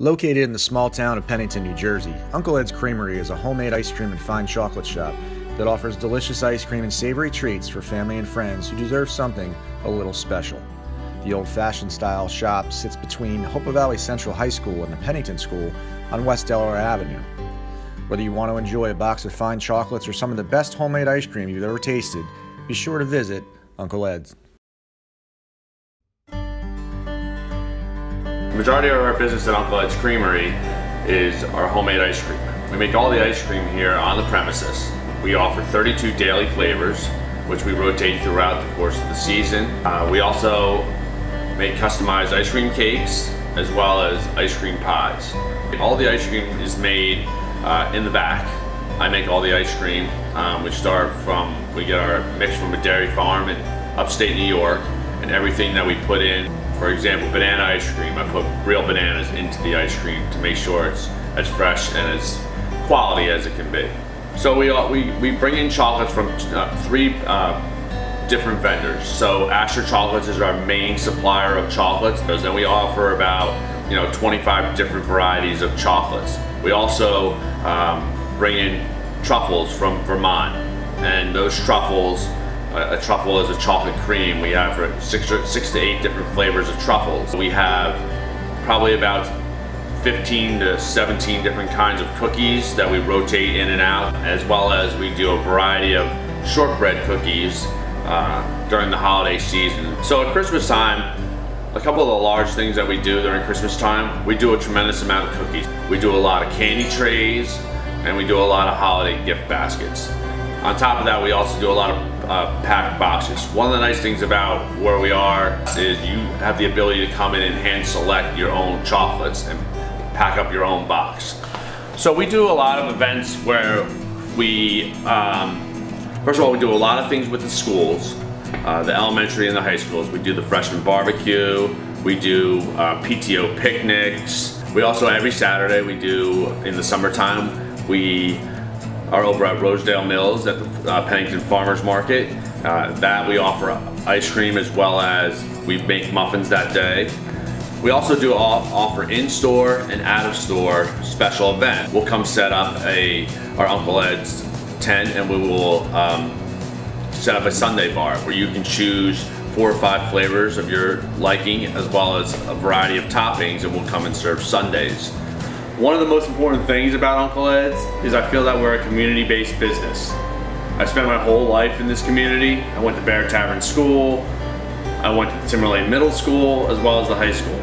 Located in the small town of Pennington, New Jersey, Uncle Ed's Creamery is a homemade ice cream and fine chocolate shop that offers delicious ice cream and savory treats for family and friends who deserve something a little special. The old-fashioned style shop sits between Hopewell Valley Central High School and the Pennington School on West Delaware Avenue. Whether you want to enjoy a box of fine chocolates or some of the best homemade ice cream you've ever tasted, be sure to visit Uncle Ed's. The majority of our business at Uncle Ed's Creamery is our homemade ice cream. We make all the ice cream here on the premises. We offer 32 daily flavors, which we rotate throughout the course of the season. We also make customized ice cream cakes as well as ice cream pies. All the ice cream is made in the back. I make all the ice cream. We get our mix from a dairy farm in upstate New York, and everything that we put in. For example, banana ice cream, I put real bananas into the ice cream to make sure it's as fresh and as quality as it can be. So we bring in chocolates from three different vendors. So Asher Chocolates is our main supplier of chocolates. Then we offer about 25 different varieties of chocolates. We also bring in truffles from Vermont, and those truffles, a truffle is a chocolate cream. We have six to eight different flavors of truffles. We have probably about 15 to 17 different kinds of cookies that we rotate in and out, as well as we do a variety of shortbread cookies during the holiday season. So at Christmas time, a couple of the large things that we do during Christmas time, we do a tremendous amount of cookies. We do a lot of candy trays, and we do a lot of holiday gift baskets. On top of that, we also do a lot of packed boxes. One of the nice things about where we are is you have the ability to come in and hand select your own chocolates and pack up your own box. So we do a lot of events where we, first of all, we do a lot of things with the schools, the elementary and the high schools. We do the freshman barbecue, we do PTO picnics. We also, every Saturday we do, in the summertime, we are over at Rosedale Mills at the Pennington Farmers Market. That we offer ice cream as well as we make muffins that day. We also do offer in-store and out-of-store special events. We'll come set up our Uncle Ed's tent, and we will set up a sundae bar where you can choose 4 or 5 flavors of your liking as well as a variety of toppings, and we'll come and serve sundaes. One of the most important things about Uncle Ed's is I feel that we're a community-based business. I spent my whole life in this community. I went to Bear Tavern School, I went to Timberlake Middle School, as well as the high school.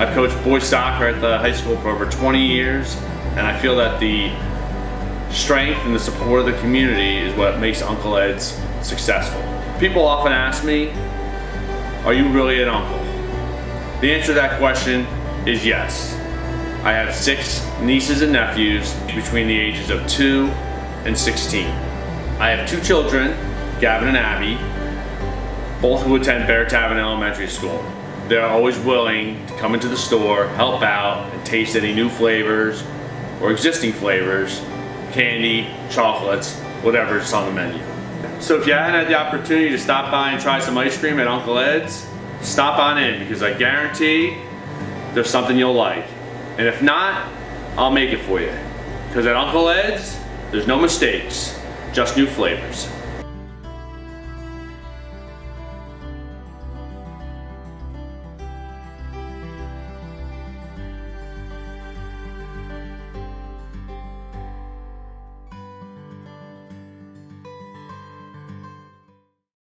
I've coached boys soccer at the high school for over 20 years, and I feel that the strength and the support of the community is what makes Uncle Ed's successful. People often ask me, are you really an uncle? The answer to that question is yes. I have 6 nieces and nephews between the ages of 2 and 16. I have 2 children, Gavin and Abby, both who attend Bear Tavern Elementary School. They're always willing to come into the store, help out, and taste any new flavors or existing flavors, candy, chocolates, whatever's on the menu. So if you haven't had the opportunity to stop by and try some ice cream at Uncle Ed's, stop on in, because I guarantee there's something you'll like. And if not, I'll make it for you. Because at Uncle Ed's, there's no mistakes, just new flavors.